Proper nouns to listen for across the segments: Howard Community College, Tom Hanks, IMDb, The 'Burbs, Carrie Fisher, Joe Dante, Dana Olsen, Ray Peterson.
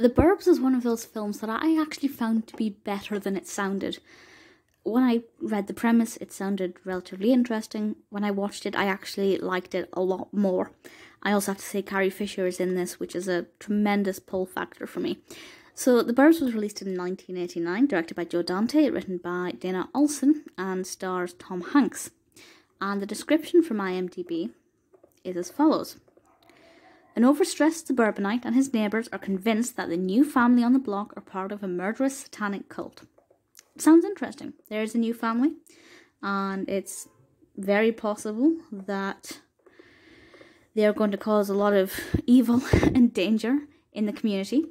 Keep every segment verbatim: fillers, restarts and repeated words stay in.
The Burbs is one of those films that I actually found to be better than it sounded. When I read the premise, it sounded relatively interesting. When I watched it, I actually liked it a lot more. I also have to say Carrie Fisher is in this, which is a tremendous pull factor for me. So The Burbs was released in nineteen eighty-nine, directed by Joe Dante, written by Dana Olsen, and stars Tom Hanks. And the description from I M D B is as follows. An overstressed suburbanite and his neighbours are convinced that the new family on the block are part of a murderous satanic cult. Sounds interesting. There's a new family, and it's very possible that they are going to cause a lot of evil and danger in the community,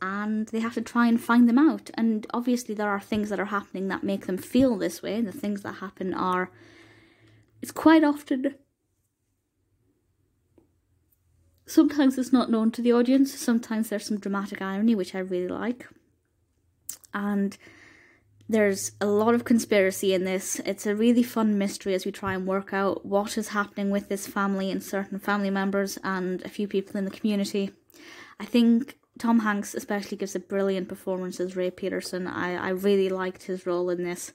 and they have to try and find them out. And obviously there are things that are happening that make them feel this way, and the things that happen are, it's quite often, sometimes it's not known to the audience, sometimes there's some dramatic irony, which I really like, and there's a lot of conspiracy in this. It's a really fun mystery as we try and work out what is happening with this family and certain family members and a few people in the community. I think Tom Hanks especially gives a brilliant performance as Ray Peterson. I, I really liked his role in this.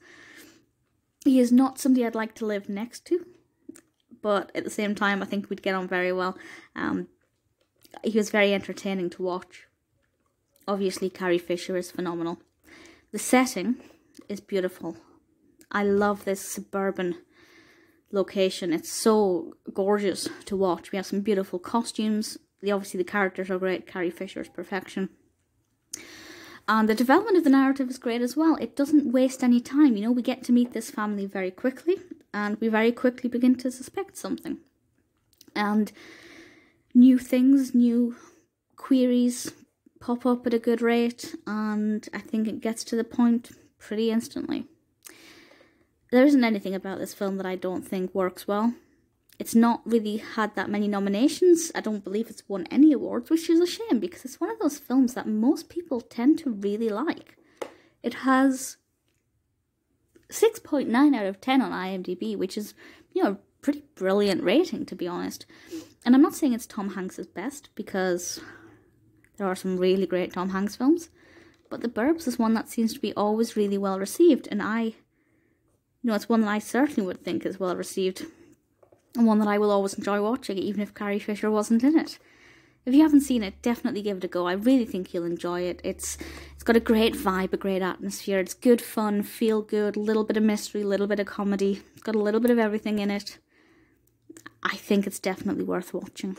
He is not somebody I'd like to live next to, but at the same time I think we'd get on very well. Um, he was very entertaining to watch. Obviously Carrie Fisher is phenomenal. The setting is beautiful. I love this suburban location. It's so gorgeous to watch. We have some beautiful costumes. The, obviously the characters are great. Carrie Fisher is perfection. And the development of the narrative is great as well. It doesn't waste any time. You know, we get to meet this family very quickly, and we very quickly begin to suspect something. And new things, new queries pop up at a good rate, and I think it gets to the point pretty instantly. There isn't anything about this film that I don't think works well. It's not really had that many nominations. I don't believe it's won any awards, which is a shame because it's one of those films that most people tend to really like. It has six point nine out of ten on I M D B, which is, you know, a pretty brilliant rating, to be honest. And I'm not saying it's Tom Hanks' best, because there are some really great Tom Hanks films, but The Burbs is one that seems to be always really well received, and I, you know, it's one that I certainly would think is well received, and one that I will always enjoy watching, even if Carrie Fisher wasn't in it. If you haven't seen it, definitely give it a go. I really think you'll enjoy it. It's it's got a great vibe, a great atmosphere. It's good fun, feel good, a little bit of mystery, a little bit of comedy. It's got a little bit of everything in it. I think it's definitely worth watching.